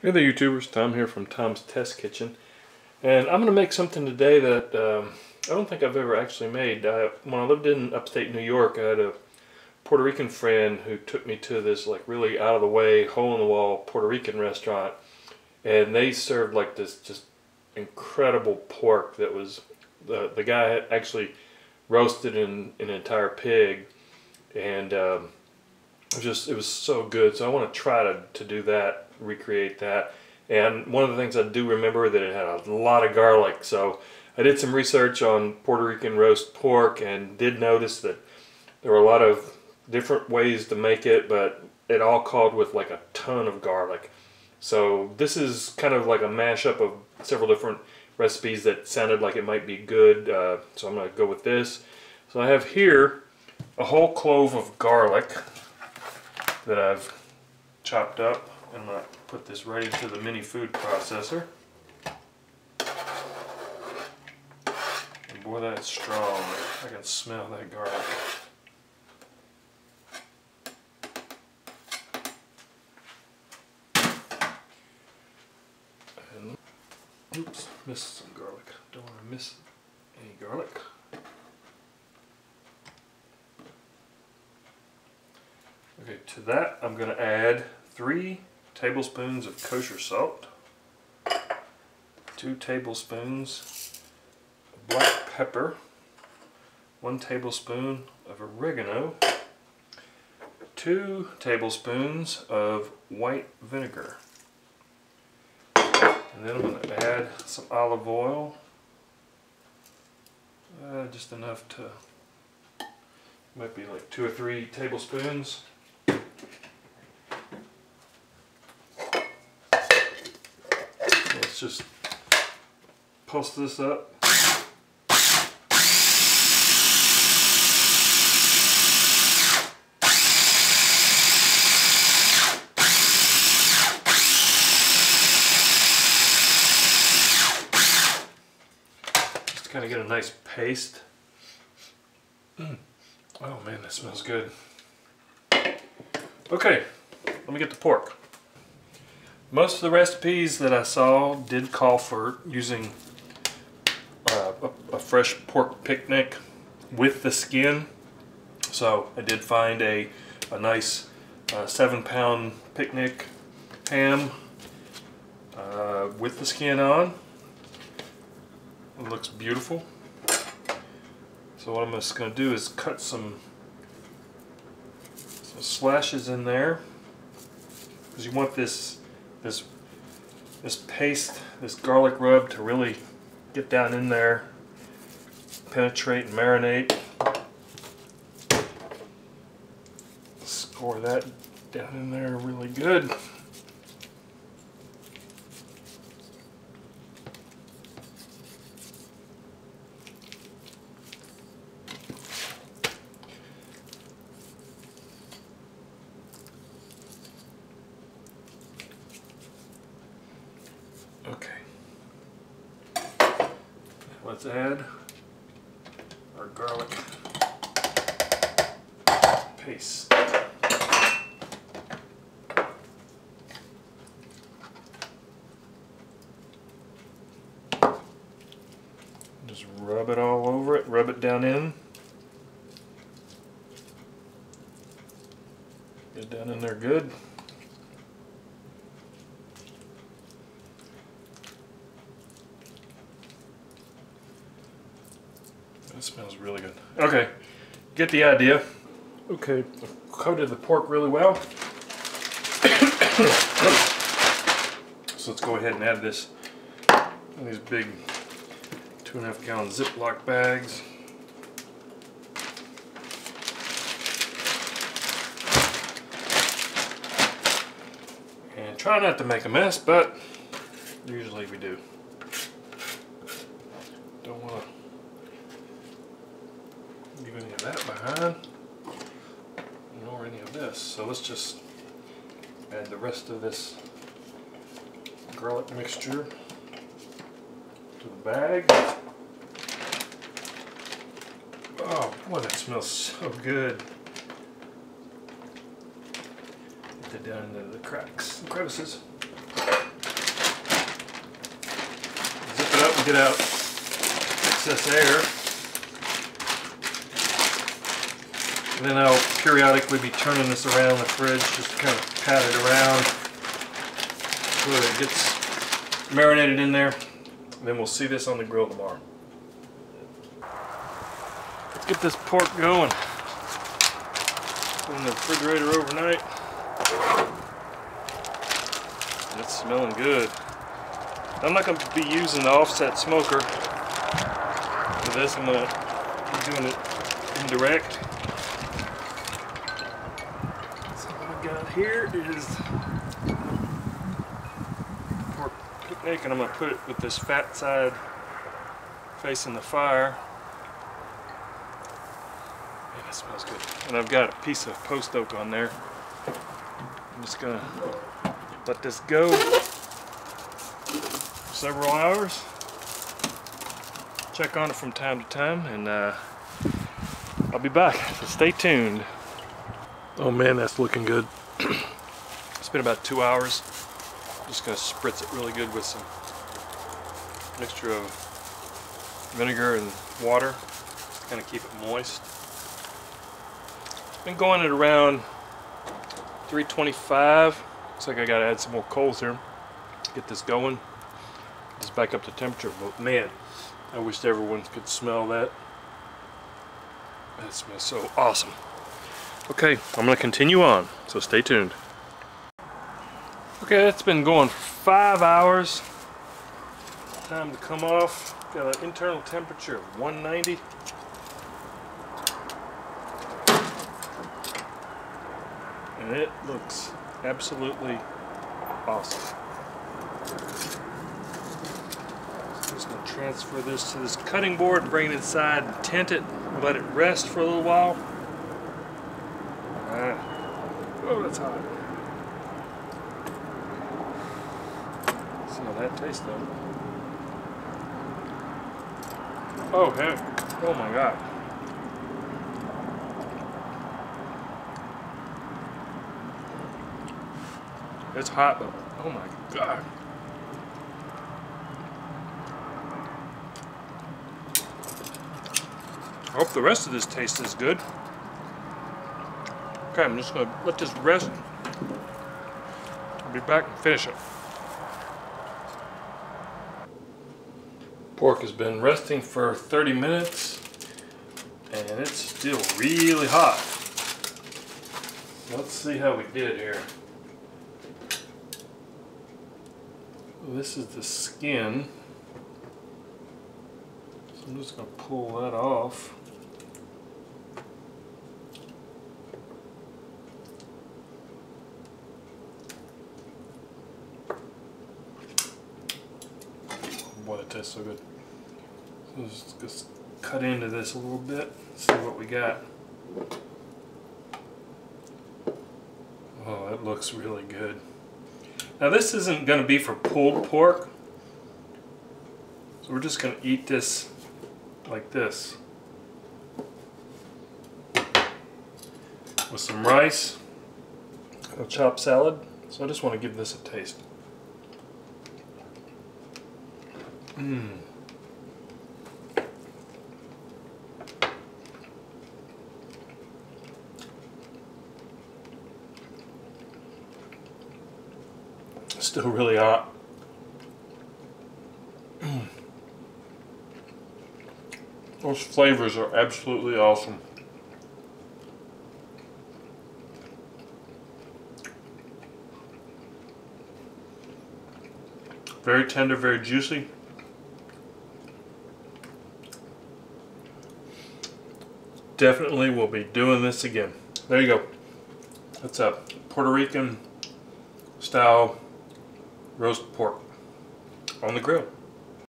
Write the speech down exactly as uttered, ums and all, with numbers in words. Hey there YouTubers, Tom here from Tom's Test Kitchen, and I'm going to make something today that um, I don't think I've ever actually made. I, when I lived in upstate New York, I had a Puerto Rican friend who took me to this like really out of the way, hole in the wall Puerto Rican restaurant, and they served like this just incredible pork that was, the, the guy had actually roasted in, in an entire pig, and um, it was just, it was so good, so I want to try to, to do that. recreate that. And one of the things I do remember that it had a lot of garlic, so I did some research on Puerto Rican roast pork and did notice that there were a lot of different ways to make it, but it all called with like a ton of garlic. So this is kind of like a mashup of several different recipes that sounded like it might be good, uh, so I'm going to go with this. So I have here a whole clove of garlic that I've chopped up. I'm going to put this right into the mini food processor. And boy, that's strong. I can smell that garlic. And, oops, missed some garlic. Don't want to miss any garlic. Okay, to that I'm going to add three tablespoons of kosher salt, two tablespoons of black pepper, one tablespoon of oregano, two tablespoons of white vinegar. And then I'm going to add some olive oil, uh, just enough to, might be like two or three tablespoons. Just pulse this up. Just to kind of get a nice paste. Mm. Oh man, that smells good. Okay, let me get the pork. Most of the recipes that I saw did call for using uh, a, a fresh pork picnic with the skin, so I did find a, a nice uh, seven pound picnic ham uh, with the skin on. It looks beautiful. So what I'm just going to do is cut some, some slashes in there, because you want this This, this paste, this garlic rub to really get down in there, penetrate and marinate. Score that down in there really good. Okay, let's add our garlic paste. Just rub it all over it, rub it down in. Get down in there good. It smells really good. Okay, get the idea. Okay, I've coated the pork really well. So let's go ahead and add this in these big two and a half gallon Ziploc bags. And try not to make a mess, but usually we do. Don't want to leave any of that behind, nor any of this. So let's just add the rest of this garlic mixture to the bag. Oh boy, that smells so good. Get that down into the cracks and crevices. get out excess air. And then I'll periodically be turning this around the fridge, just to kind of pat it around so that it gets marinated in there. And then we'll see this on the grill tomorrow. Let's get this pork going. Put it in the refrigerator overnight. It's smelling good. I'm not going to be using the offset smoker for this. I'm going to be doing it indirect. So what I've got here is pork picnic, and I'm going to put it with this fat side facing the fire. Man, that smells good. And I've got a piece of post oak on there. I'm just going to let this go several hours, check on it from time to time, and uh, I'll be back, so stay tuned. Oh man, that's looking good. It's been about two hours. I'm just gonna spritz it really good with some mixture of vinegar and water, just kind of keep it moist. Been going at around three twenty-five. Looks like I gotta add some more coals here to get this going. Just back up the temperature, but man, I wish everyone could smell that. That smells so awesome. Okay, I'm gonna continue on, so stay tuned. Okay, that's been going for five hours. Time to come off. Got an internal temperature of one ninety. And it looks absolutely awesome. Just going to transfer this to this cutting board, bring it inside, and tent it, let it rest for a little while. All right. Oh, that's hot. See how that tastes though. Oh, hey. Oh my God. It's hot, but oh my God. I hope the rest of this tastes as good. Okay, I'm just gonna let this rest. I'll be back and finish it. Pork has been resting for thirty minutes and it's still really hot. Let's see how we did here. This is the skin. So I'm just gonna pull that off. Boy, that tastes so good. So let's just cut into this a little bit, see what we got. Oh, that looks really good. Now this isn't going to be for pulled pork, so we're just going to eat this like this. With some rice, a chopped salad, so I just want to give this a taste. Mmm. Still really hot. Those flavors are absolutely awesome. Very tender, very juicy. Definitely will be doing this again. There you go. That's a Puerto Rican style roast pork on the grill.